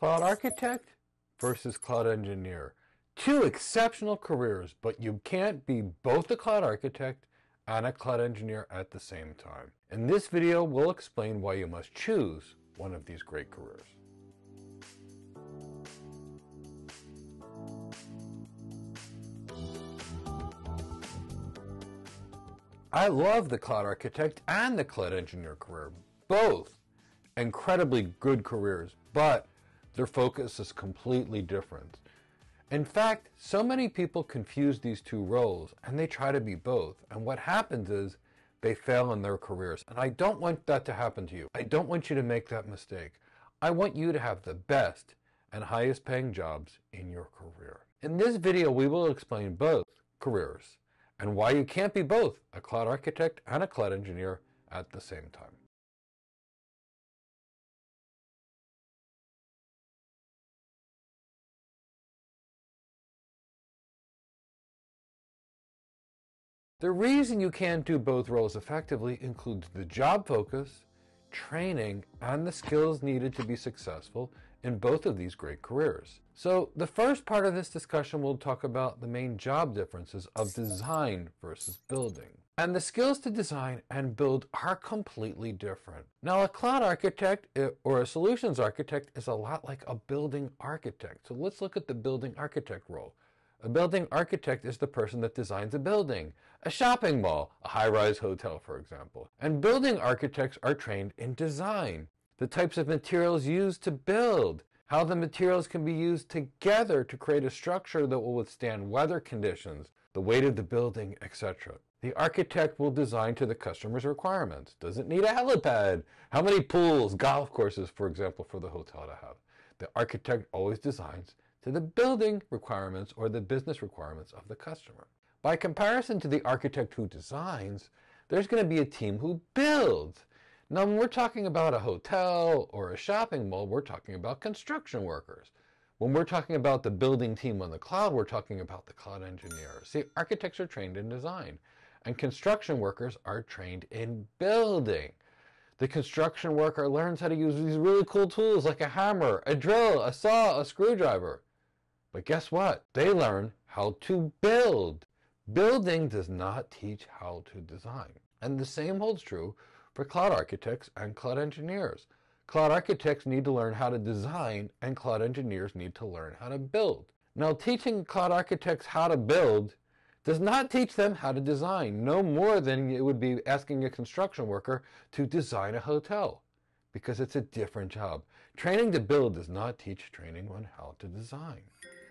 Cloud architect versus cloud engineer. Two exceptional careers, but you can't be both a cloud architect and a cloud engineer at the same time. In this video, we'll explain why you must choose one of these great careers. I love the cloud architect and the cloud engineer career, both incredibly good careers, but their focus is completely different. In fact, so many people confuse these two roles and they try to be both. And what happens is they fail in their careers. And I don't want that to happen to you. I don't want you to make that mistake. I want you to have the best and highest paying jobs in your career. In this video, we will explain both careers and why you can't be both a cloud architect and a cloud engineer at the same time. The reason you can't do both roles effectively includes the job focus, training, and the skills needed to be successful in both of these great careers. So the first part of this discussion, we'll talk about the main job differences of design versus building. And the skills to design and build are completely different. Now, a cloud architect or a solutions architect is a lot like a building architect. So let's look at the building architect role. A building architect is the person that designs a building, a shopping mall, a high-rise hotel, for example. And building architects are trained in design, the types of materials used to build, how the materials can be used together to create a structure that will withstand weather conditions, the weight of the building, etc. The architect will design to the customer's requirements. Does it need a helipad? How many pools, golf courses, for example, for the hotel to have? The architect always designs to the building requirements or the business requirements of the customer. By comparison to the architect who designs, there's going to be a team who builds. Now, when we're talking about a hotel or a shopping mall, we're talking about construction workers. When we're talking about the building team on the cloud, we're talking about the cloud engineers. See, architects are trained in design, and construction workers are trained in building. The construction worker learns how to use these really cool tools like a hammer, a drill, a saw, a screwdriver. But guess what? They learn how to build. Building does not teach how to design. And the same holds true for cloud architects and cloud engineers. Cloud architects need to learn how to design, and cloud engineers need to learn how to build. Now, teaching cloud architects how to build does not teach them how to design, no more than it would be asking a construction worker to design a hotel, because it's a different job. Training to build does not teach training on how to design.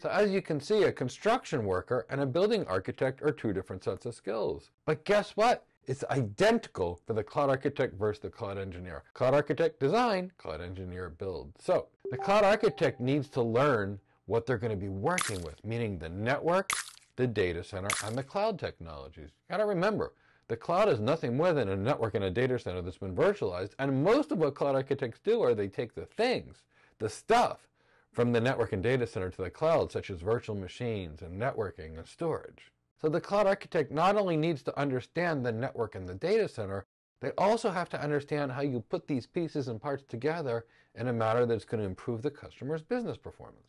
So as you can see, a construction worker and a building architect are two different sets of skills. But guess what? It's identical for the cloud architect versus the cloud engineer. Cloud architect design, cloud engineer build. So the cloud architect needs to learn what they're going to be working with, meaning the network, the data center, and the cloud technologies. You gotta remember, the cloud is nothing more than a network and a data center that's been virtualized, and most of what cloud architects do are they take the things, the stuff, from the network and data center to the cloud, such as virtual machines and networking and storage. So the cloud architect not only needs to understand the network and the data center, they also have to understand how you put these pieces and parts together in a manner that's going to improve the customer's business performance.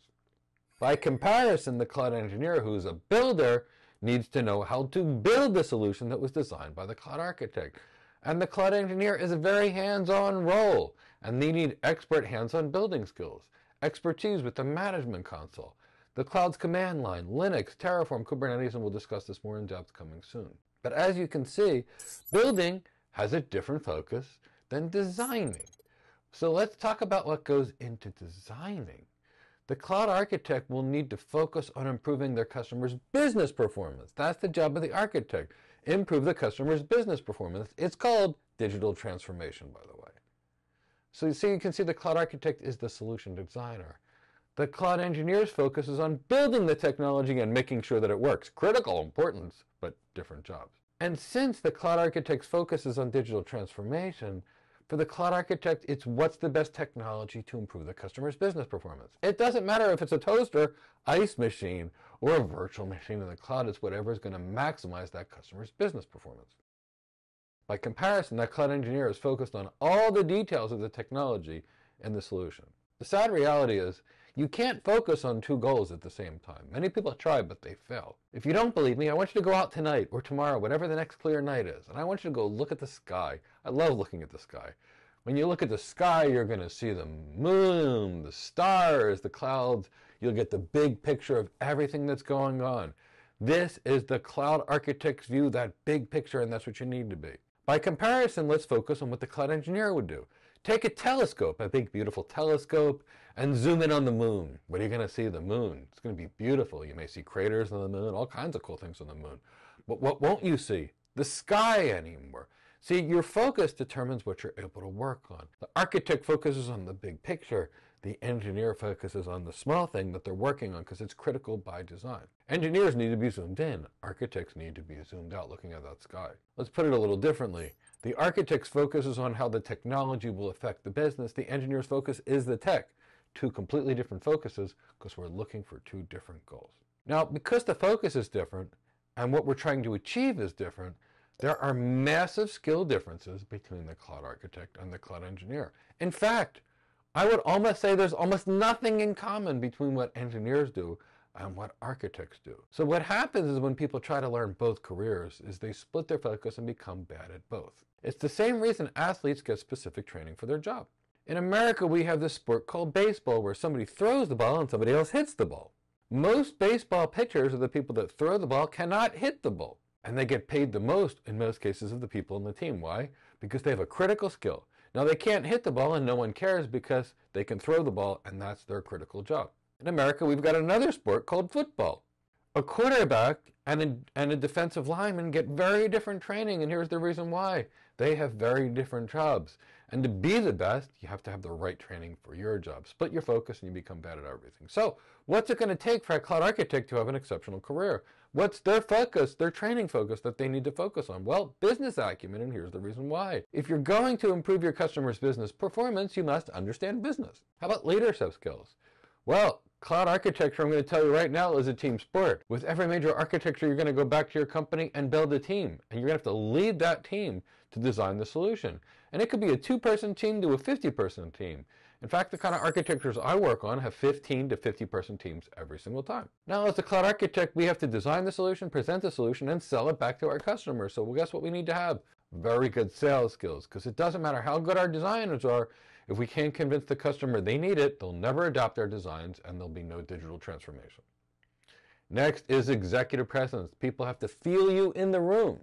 By comparison, the cloud engineer, who is a builder, needs to know how to build the solution that was designed by the cloud architect. And the cloud engineer is a very hands-on role, and they need expert hands-on building skills, expertise with the management console, the cloud's command line, Linux, Terraform, Kubernetes, and we'll discuss this more in depth coming soon. But as you can see, building has a different focus than designing. So let's talk about what goes into designing. The cloud architect will need to focus on improving their customer's business performance. That's the job of the architect. Improve the customer's business performance. It's called digital transformation, by the way. So you can see the cloud architect is the solution designer. The cloud engineer's focus is on building the technology and making sure that it works. Critical importance, but different jobs. And since the cloud architect's focus is on digital transformation, for the cloud architect, it's what's the best technology to improve the customer's business performance. It doesn't matter if it's a toaster, ice machine, or a virtual machine in the cloud. It's whatever is going to maximize that customer's business performance. By comparison, that cloud engineer is focused on all the details of the technology and the solution. The sad reality is, you can't focus on two goals at the same time. Many people have tried, but they fail. If you don't believe me, I want you to go out tonight or tomorrow, whatever the next clear night is, and I want you to go look at the sky. I love looking at the sky. When you look at the sky, you're going to see the moon, the stars, the clouds. You'll get the big picture of everything that's going on. This is the cloud architect's view, that big picture, and that's what you need to be. By comparison, let's focus on what the cloud engineer would do. Take a telescope, a big, beautiful telescope, and zoom in on the moon. What are you going to see? The moon. It's going to be beautiful. You may see craters on the moon, all kinds of cool things on the moon. But what won't you see? The sky anymore. See, your focus determines what you're able to work on. The architect focuses on the big picture. The engineer focuses on the small thing that they're working on because it's critical by design. Engineers need to be zoomed in. Architects need to be zoomed out looking at that sky. Let's put it a little differently. The architect's focus is on how the technology will affect the business. The engineer's focus is the tech. Two completely different focuses because we're looking for two different goals. Now, because the focus is different, and what we're trying to achieve is different, there are massive skill differences between the cloud architect and the cloud engineer. In fact, I would almost say there's almost nothing in common between what engineers do and what architects do. So what happens is when people try to learn both careers is they split their focus and become bad at both. It's the same reason athletes get specific training for their job. In America, we have this sport called baseball where somebody throws the ball and somebody else hits the ball. Most baseball pitchers, or the people that throw the ball, cannot hit the ball. And they get paid the most, in most cases, of the people on the team. Why? Because they have a critical skill. Now, they can't hit the ball and no one cares because they can throw the ball and that's their critical job. In America, we've got another sport called football. A quarterback and a defensive lineman get very different training, and here's the reason why. They have very different jobs. And to be the best, you have to have the right training for your job. Split your focus and you become bad at everything. So what's it going to take for a cloud architect to have an exceptional career? What's their focus, their training focus that they need to focus on? Well, business acumen, and here's the reason why. If you're going to improve your customer's business performance, you must understand business. How about leadership skills? Well, cloud architecture, I'm going to tell you right now, is a team sport. With every major architecture, you're going to go back to your company and build a team. And you're going to have to lead that team to design the solution. And it could be a 2-person team to a 50-person team. In fact, the kind of architectures I work on have 15 to 50-person teams every single time. Now, as a cloud architect, we have to design the solution, present the solution, and sell it back to our customers. So well, guess what we need to have? Very good sales skills, because it doesn't matter how good our designers are. If we can't convince the customer they need it, they'll never adopt our designs and there'll be no digital transformation. Next is executive presence. People have to feel you in the room.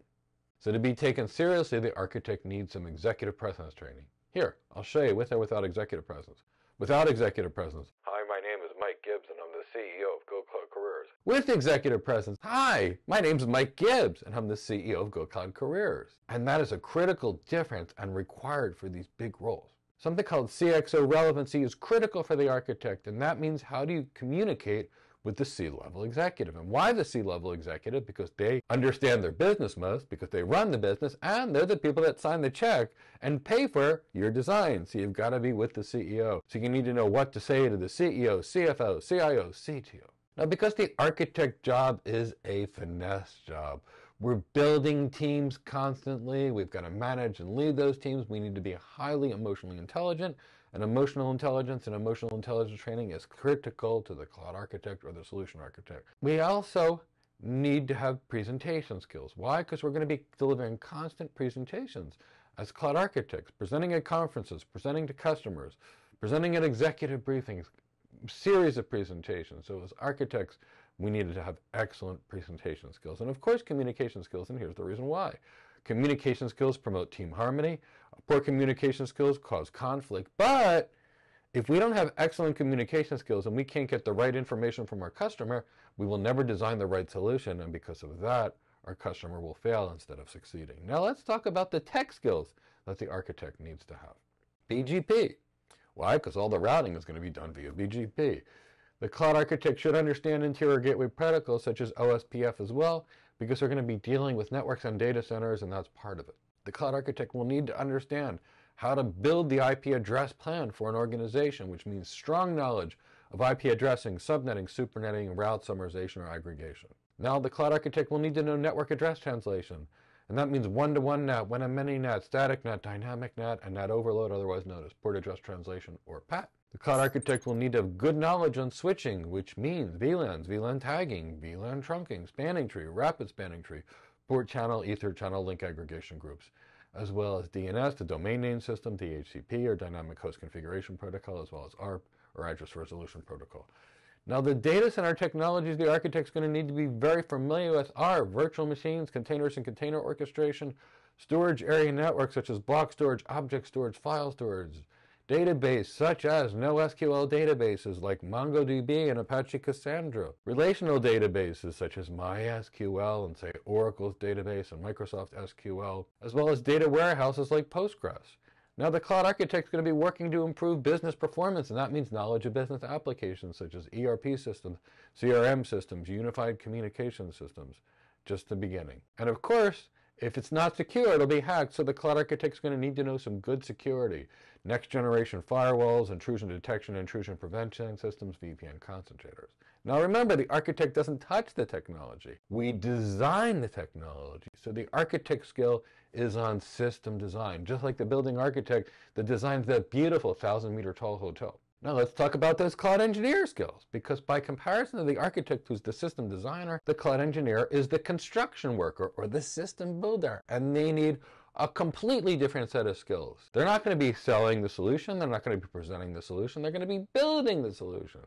So to be taken seriously, the architect needs some executive presence training. Here, I'll show you with or without executive presence. Without executive presence. Hi, my name is Mike Gibbs and I'm the CEO of Go Cloud Careers. With executive presence. Hi, my name is Mike Gibbs and I'm the CEO of Go Cloud Careers. And that is a critical difference and required for these big roles. Something called CXO relevancy is critical for the architect, and that means how do you communicate with the C-level executive. And why the C-level executive? Because they understand their business most, because they run the business, and they're the people that sign the check and pay for your design. So you've got to be with the CEO. So you need to know what to say to the CEO, CFO, CIO, CTO. Now, because the architect job is a finesse job, we're building teams constantly. We've got to manage and lead those teams. We need to be highly emotionally intelligent. And emotional intelligence and emotional intelligence training is critical to the cloud architect or the solution architect. We also need to have presentation skills. Why? Because we're going to be delivering constant presentations as cloud architects, presenting at conferences, presenting to customers, presenting at executive briefings, series of presentations. So as architects, we needed to have excellent presentation skills. And of course, communication skills. And here's the reason why. Communication skills promote team harmony. Poor communication skills cause conflict. But if we don't have excellent communication skills and we can't get the right information from our customer, we will never design the right solution. And because of that, our customer will fail instead of succeeding. Now let's talk about the tech skills that the architect needs to have. BGP. Why? Because all the routing is going to be done via BGP. The cloud architect should understand interior gateway protocols such as OSPF as well, because they're going to be dealing with networks and data centers, and that's part of it. The cloud architect will need to understand how to build the IP address plan for an organization, which means strong knowledge of IP addressing, subnetting, supernetting, route summarization, or aggregation. Now, the cloud architect will need to know network address translation, and that means one-to-one NAT, one-to-many NAT, static NAT, dynamic NAT, and NAT overload, otherwise known as port address translation, or PAT. The cloud architect will need to have good knowledge on switching, which means VLANs, VLAN tagging, VLAN trunking, spanning tree, rapid spanning tree, port channel, ether channel, link aggregation groups, as well as DNS, the domain name system, DHCP, or dynamic host configuration protocol, as well as ARP, or address resolution protocol. Now, the data center technologies the architect's going to need to be very familiar with are virtual machines, containers and container orchestration, storage area networks such as block storage, object storage, file storage, database such as NoSQL databases like MongoDB and Apache Cassandra, relational databases such as MySQL and, say, Oracle's database and Microsoft SQL, as well as data warehouses like Postgres. Now, the cloud architect is going to be working to improve business performance, and that means knowledge of business applications such as ERP systems, CRM systems, unified communication systems, just the beginning. And of course, if it's not secure, it'll be hacked, so the cloud architect is going to need to know some good security. Next generation firewalls, intrusion detection, intrusion prevention systems, VPN concentrators. Now remember, the architect doesn't touch the technology. We design the technology, so the architect skill is on system design, just like the building architect that designs that beautiful 1,000-meter tall hotel. Now let's talk about those cloud engineer skills, because by comparison to the architect who's the system designer, the cloud engineer is the construction worker or the system builder, and they need a completely different set of skills. They're not going to be selling the solution, they're not going to be presenting the solution, they're going to be building the solution.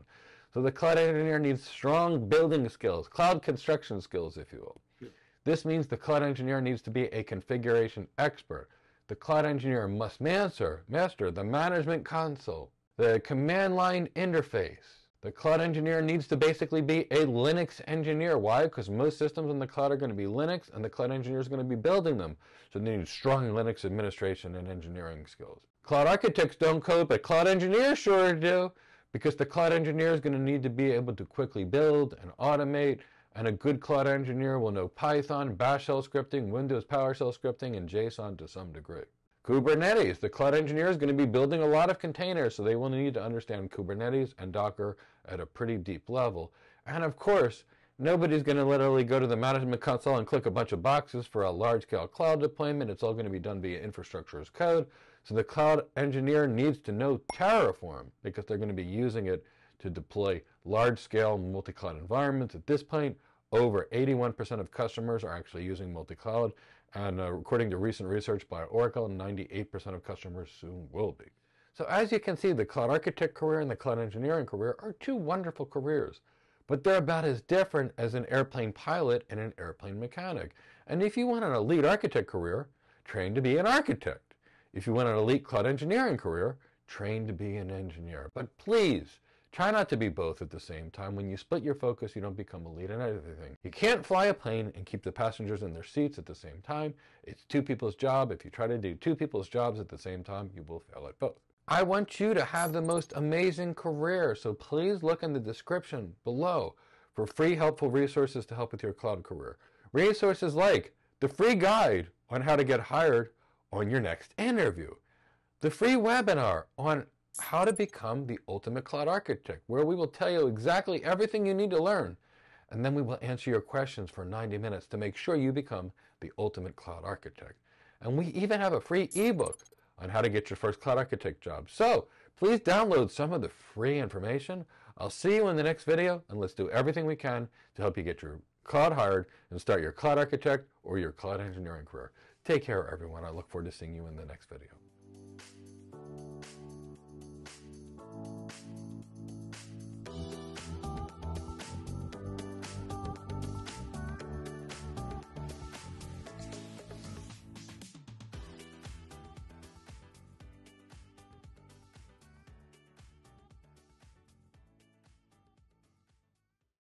So the cloud engineer needs strong building skills, cloud construction skills, if you will. Yeah. This means the cloud engineer needs to be a configuration expert. The cloud engineer must master the management console, the command line interface. The cloud engineer needs to basically be a Linux engineer. Why? Because most systems in the cloud are going to be Linux, and the cloud engineer is going to be building them. So they need strong Linux administration and engineering skills. Cloud architects don't code, but cloud engineers sure do, because the cloud engineer is going to need to be able to quickly build and automate, and a good cloud engineer will know Python, Bash shell scripting, Windows PowerShell scripting, and JSON to some degree. Kubernetes. The cloud engineer is going to be building a lot of containers, so they will need to understand Kubernetes and Docker at a pretty deep level. And of course, nobody's going to literally go to the management console and click a bunch of boxes for a large-scale cloud deployment. It's all going to be done via infrastructure as code. So the cloud engineer needs to know Terraform, because they're going to be using it to deploy large-scale multi-cloud environments. At this point, over 81% of customers are actually using multi-cloud, and according to recent research by Oracle, 98% of customers soon will be. So as you can see, the cloud architect career and the cloud engineering career are two wonderful careers, but they're about as different as an airplane pilot and an airplane mechanic. And if you want an elite architect career, train to be an architect. If you want an elite cloud engineering career, train to be an engineer. But please, try not to be both at the same time. When you split your focus, you don't become a lead in everything. You can't fly a plane and keep the passengers in their seats at the same time. It's two people's job. If you try to do two people's jobs at the same time, you will fail at both. I want you to have the most amazing career, so please look in the description below for free helpful resources to help with your cloud career. Resources like the free guide on how to get hired on your next interview, the free webinar on how to become the ultimate cloud architect, where we will tell you exactly everything you need to learn, and then we will answer your questions for 90 minutes to make sure you become the ultimate cloud architect. And we even have a free ebook on how to get your first cloud architect job. So please download some of the free information. I'll see you in the next video, and let's do everything we can to help you get your cloud hired and start your cloud architect or your cloud engineering career. Take care, everyone. I look forward to seeing you in the next video.